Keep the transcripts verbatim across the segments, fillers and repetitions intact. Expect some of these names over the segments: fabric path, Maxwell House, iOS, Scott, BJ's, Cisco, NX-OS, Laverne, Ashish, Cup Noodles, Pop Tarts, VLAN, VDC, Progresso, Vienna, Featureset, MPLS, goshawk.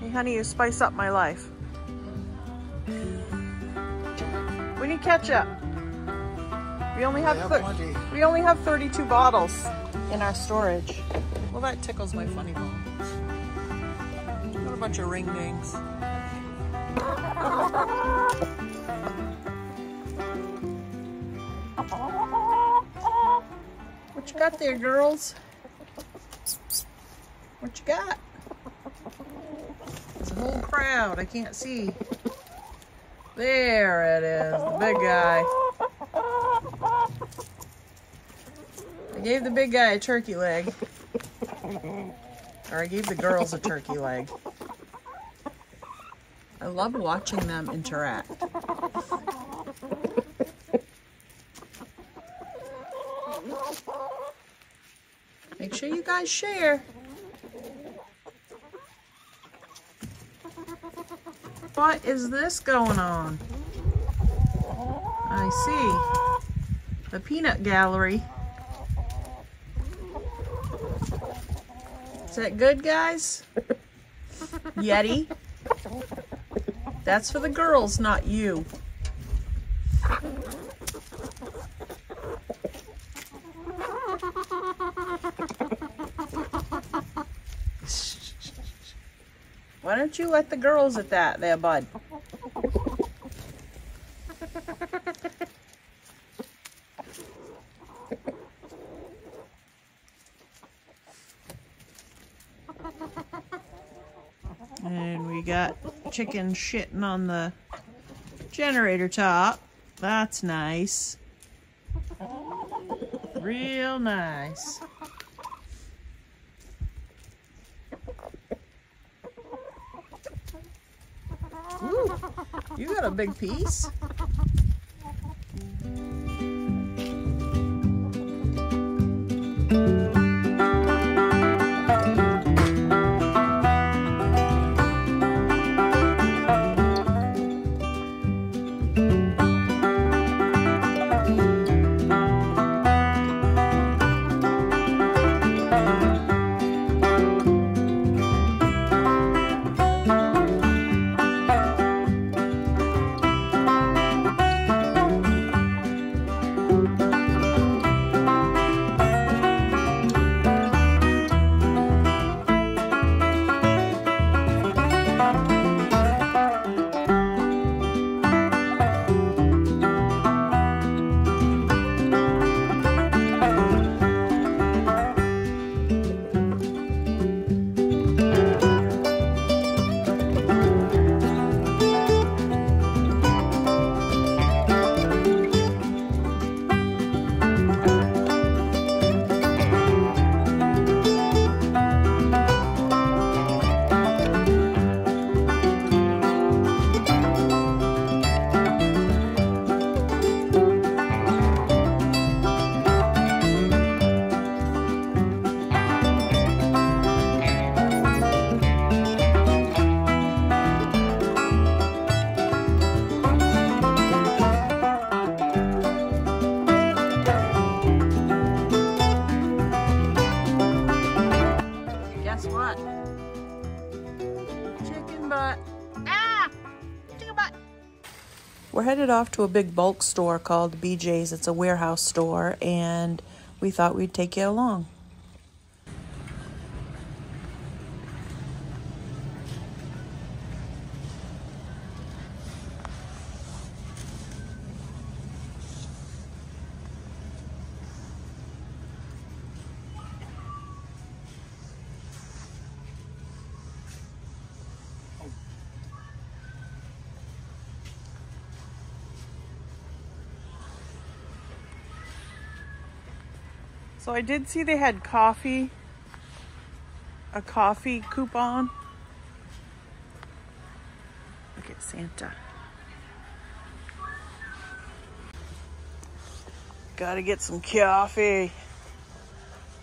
Hey, honey, you spice up my life. We need ketchup. We only have, have we only have thirty-two bottles in our storage. Well, that tickles my funny bone. What a bunch of ring dings. What you got there, girls? What you got? It's a whole crowd. I can't see. There it is, the big guy. I gave the big guy a turkey leg. Or I gave the girls a turkey leg. I love watching them interact. Make sure you guys share. What is this going on? I see. The peanut gallery. Is that good, guys? Yeti. That's for the girls, not you. Why don't you let the girls at that there, bud? And we got chicken shitting on the generator top. That's nice. Real nice. Ooh, you got a big piece. We're headed off to a big bulk store called B J's. It's a warehouse store, and we thought we'd take you along. So I did see they had coffee, a coffee coupon. Look at Santa. Gotta get some coffee.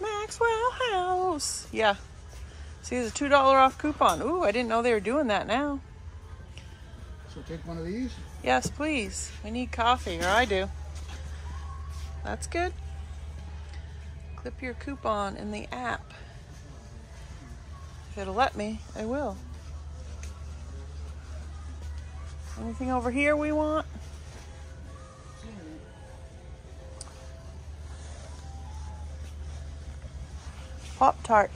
Maxwell House. Yeah. See, there's a two dollar off coupon. Ooh, I didn't know they were doing that now. So take one of these? Yes, please. We need coffee, or I do. That's good. Clip your coupon in the app. If it'll let me, I will. Anything over here we want? Pop Tarts.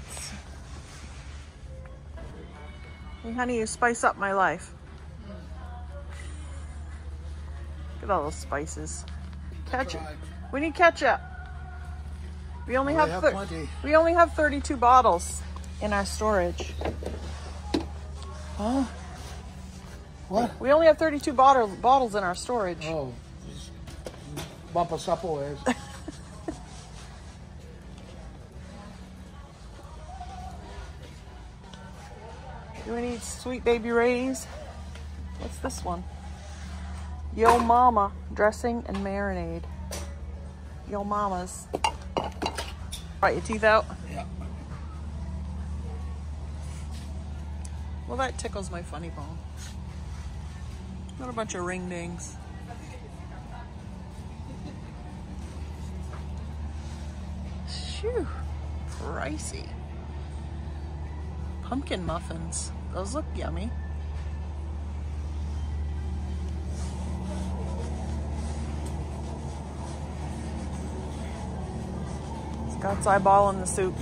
Hey, honey, you spice up my life. Look at all those spices. Ketchup. We need ketchup. We only well, have, have plenty. We only have thirty-two bottles in our storage. Huh? What? We only have thirty-two bottle, bottles in our storage. Oh, just bump us up a ways. Do we need Sweet Baby Ray's? What's this one? Yo Mama dressing and marinade. Yo Mama's. Right, your teeth out? Yeah. Well, that tickles my funny bone. What a bunch of ring dings. Shoo. Pricey. Pumpkin muffins. Those look yummy. Scott's eyeballing the soup.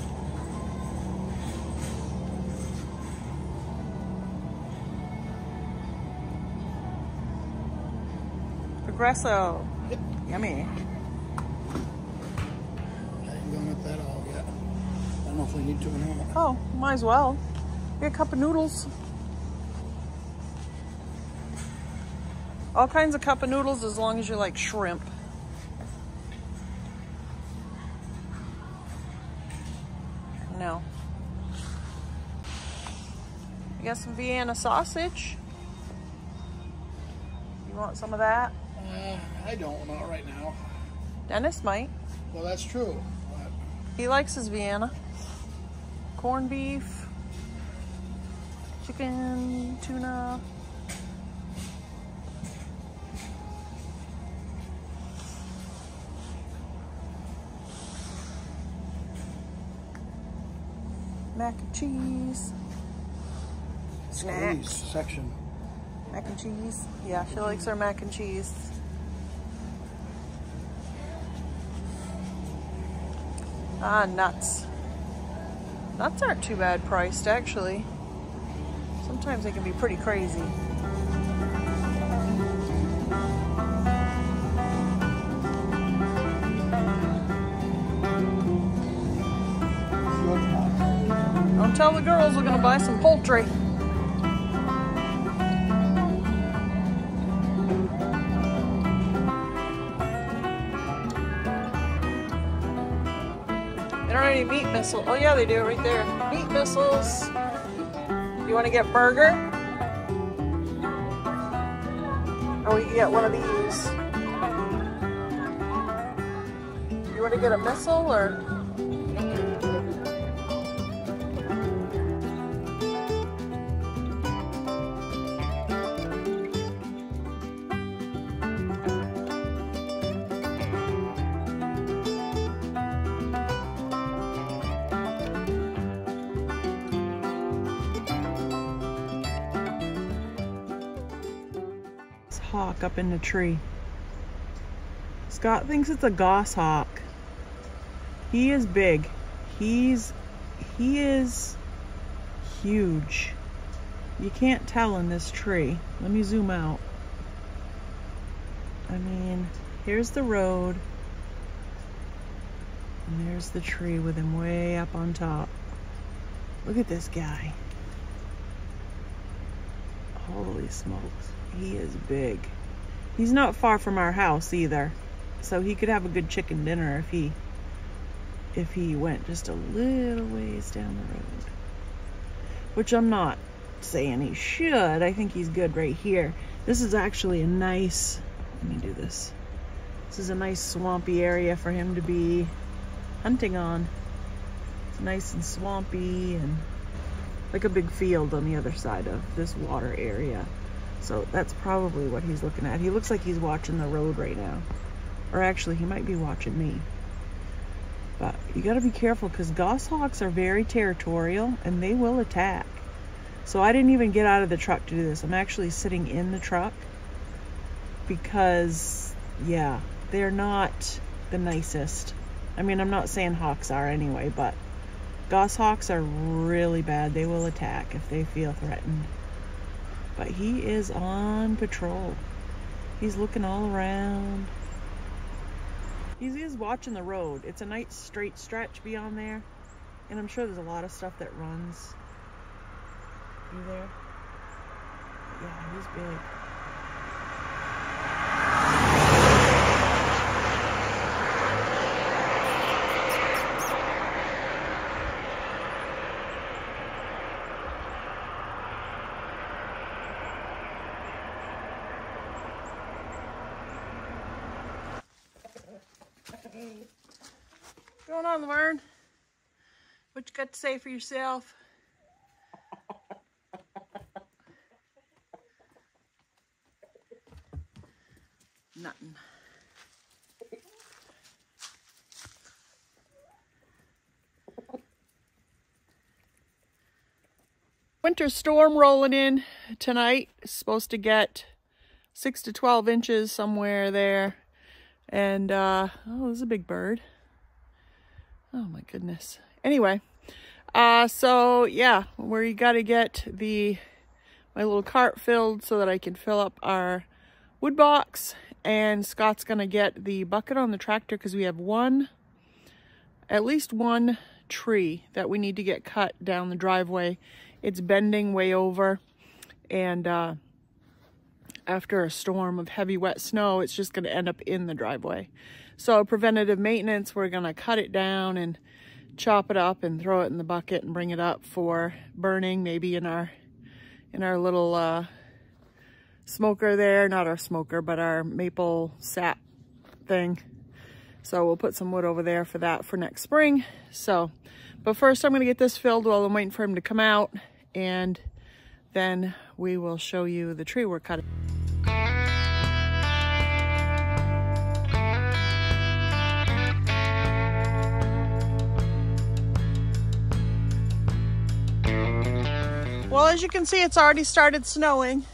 Progresso. Yep. Yummy. I ain't going with that all yet. I don't know if we need to or not. Oh, might as well. Get a cup of noodles. All kinds of cup of noodles as long as you like shrimp. No. You got some Vienna sausage? You want some of that? Uh, I don't, not right now. Dennis might. Well, that's true. But... he likes his Vienna. Corned beef, chicken, tuna. Mac and cheese. Snacks. Section. Mac and cheese. Yeah, she likes her mac and cheese. Ah, nuts. Nuts aren't too bad priced, actually. Sometimes they can be pretty crazy. Don't tell the girls we're gonna buy some poultry. They don't have any meat missiles. Oh yeah, they do right there. Meat missiles. You wanna get burger? Oh, we can get one of these. You wanna get a missile or? Hawk up in the tree. Scott thinks it's a goshawk. He is big. He's he is huge. You can't tell in this tree. Let me zoom out. I mean, here's the road. And there's the tree with him way up on top. Look at this guy. Holy smokes. He is big. He's not far from our house either, so he could have a good chicken dinner if he if he went just a little ways down the road, which I'm not saying he should. I think he's good right here. This is actually a nice, let me do this, this is a nice swampy area for him to be hunting on. It's nice and swampy and like a big field on the other side of this water area. So that's probably what he's looking at. He looks like he's watching the road right now. Or actually, he might be watching me. But you got to be careful because goshawks are very territorial and they will attack. So I didn't even get out of the truck to do this. I'm actually sitting in the truck because, yeah, they're not the nicest. I mean, I'm not saying hawks are anyway, but goshawks are really bad. They will attack if they feel threatened. But he is on patrol. He's looking all around. He's, he's watching the road. It's a nice straight stretch beyond there. And I'm sure there's a lot of stuff that runs. You there? Yeah, he's big. What's going on, Laverne? What you got to say for yourself? Nothing. Winter storm rolling in tonight. It's supposed to get six to twelve inches somewhere there. And, uh, oh, this is a big bird. Oh my goodness. Anyway, uh, so yeah, where you got to get the, my little cart filled so that I can fill up our wood box, and Scott's going to get the bucket on the tractor because we have one, at least one tree that we need to get cut down the driveway. It's bending way over, and uh, after a storm of heavy wet snow, it's just going to end up in the driveway. So preventative maintenance, we're gonna cut it down and chop it up and throw it in the bucket and bring it up for burning, maybe in our in our little uh, smoker there, not our smoker, but our maple sap thing. So we'll put some wood over there for that for next spring. So, but first I'm gonna get this filled while I'm waiting for him to come out, and then we will show you the tree we're cutting. Well, as you can see, it's already started snowing.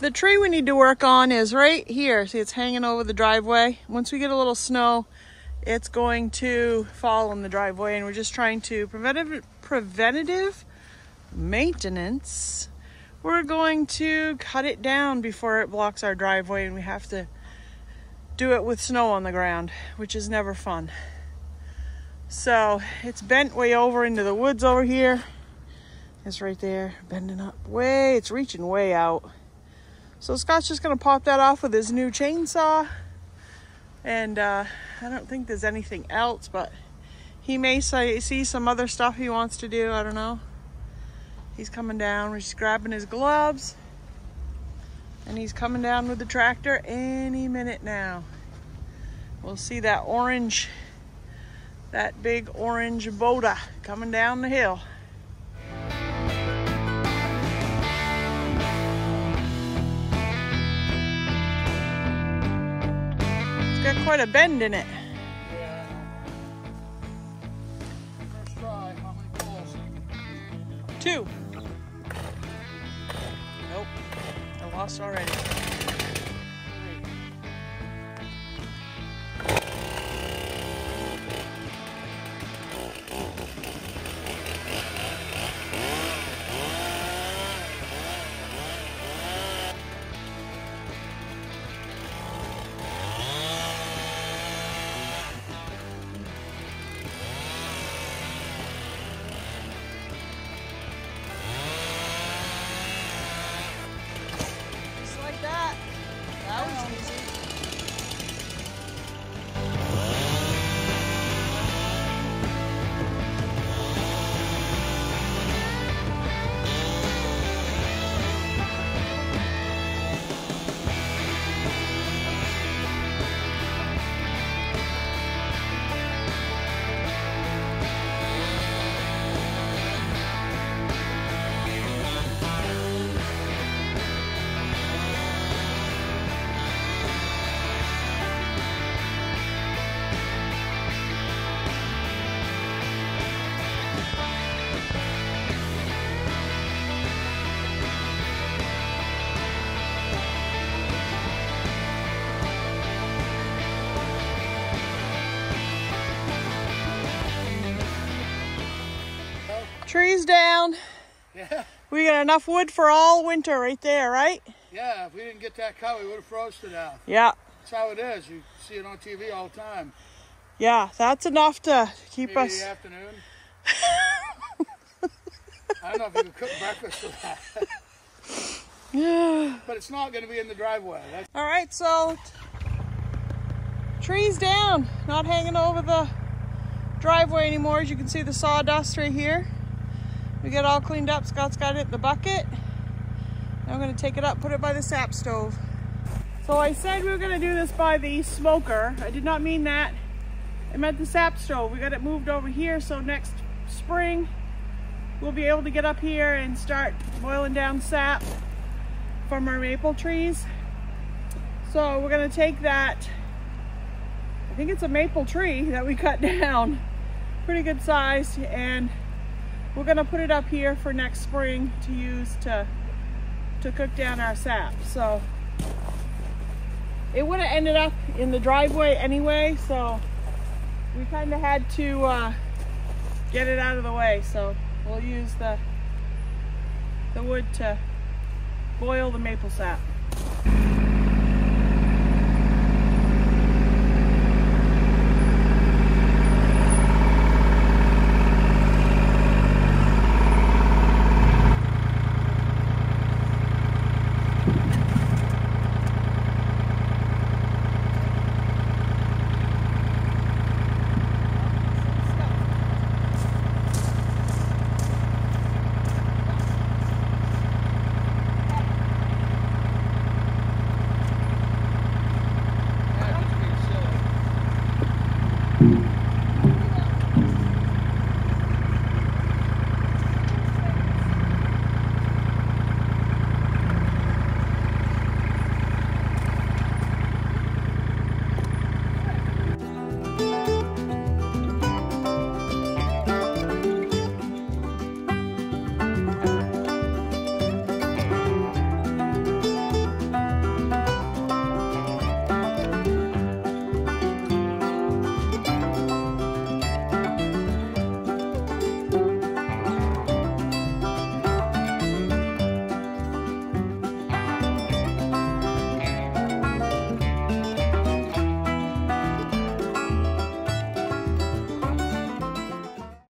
The tree we need to work on is right here. See, it's hanging over the driveway. Once we get a little snow, it's going to fall in the driveway, and we're just trying to preventative, preventative maintenance. We're going to cut it down before it blocks our driveway, and we have to do it with snow on the ground, which is never fun. So it's bent way over into the woods over here. It's right there, bending up way, it's reaching way out. So Scott's just gonna pop that off with his new chainsaw. And uh, I don't think there's anything else, but he may say, see some other stuff he wants to do, I don't know. He's coming down, he's grabbing his gloves, and he's coming down with the tractor any minute now. We'll see that orange, that big orange boulder coming down the hill. Got quite a bend in it. Yeah. First try, how many balls? Two. Nope. I lost already. That. trees down. Yeah. We got enough wood for all winter right there, right? Yeah, if we didn't get that cut, we would have froze to death. Yeah. That's how it is. You see it on T V all the time. Yeah, that's enough to keep Maybe us... Maybe the afternoon. I don't know if we can cook breakfast with that. Yeah. But it's not going to be in the driveway. That's... All right, so trees down, not hanging over the driveway anymore. As you can see, the sawdust right here. We got it all cleaned up. Scott's got it in the bucket. Now I'm going to take it up, put it by the sap stove. So I said we were going to do this by the smoker. I did not mean that. I meant the sap stove. We got it moved over here, so next spring we'll be able to get up here and start boiling down sap from our maple trees. So we're going to take that, I think it's a maple tree that we cut down, pretty good size, and we're going to put it up here for next spring to use to to cook down our sap. So it would have ended up in the driveway anyway, so we kind of had to uh, get it out of the way. So we'll use the the wood to boil the maple sap.